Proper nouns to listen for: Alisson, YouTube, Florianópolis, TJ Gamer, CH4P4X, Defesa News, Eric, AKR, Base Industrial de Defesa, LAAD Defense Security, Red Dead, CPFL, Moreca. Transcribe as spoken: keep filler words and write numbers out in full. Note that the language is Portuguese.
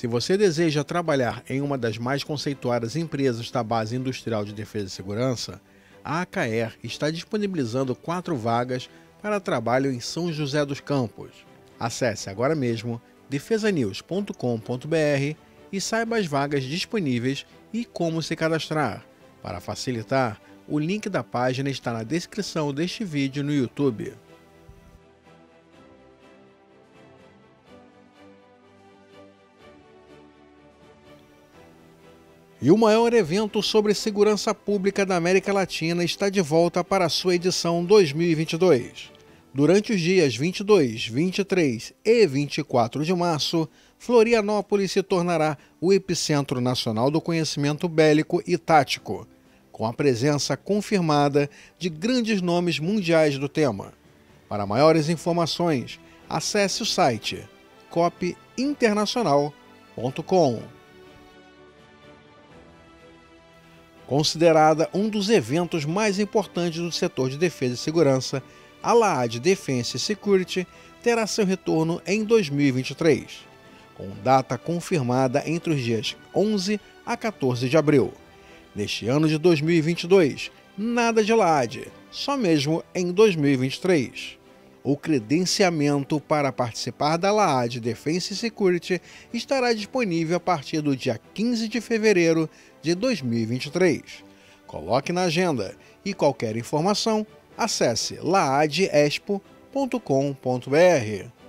Se você deseja trabalhar em uma das mais conceituadas empresas da Base Industrial de Defesa e Segurança, a A K R está disponibilizando quatro vagas para trabalho em São José dos Campos. Acesse agora mesmo defesa news ponto com ponto br e saiba as vagas disponíveis e como se cadastrar. Para facilitar, o link da página está na descrição deste vídeo no YouTube. E o maior evento sobre segurança pública da América Latina está de volta para sua edição dois mil e vinte e dois. Durante os dias vinte e dois, vinte e três e vinte e quatro de março, Florianópolis se tornará o epicentro nacional do conhecimento bélico e tático, com a presença confirmada de grandes nomes mundiais do tema. Para maiores informações, acesse o site copy internacional ponto com. Considerada um dos eventos mais importantes do setor de defesa e segurança, a LAAD Defense Security terá seu retorno em dois mil e vinte e três, com data confirmada entre os dias onze a quatorze de abril. Neste ano de dois mil e vinte e dois, nada de LAAD, só mesmo em dois mil e vinte e três. O credenciamento para participar da LAAD Defense Security estará disponível a partir do dia quinze de fevereiro de dois mil e vinte e três. Coloque na agenda e qualquer informação, acesse laadexpo ponto com ponto br.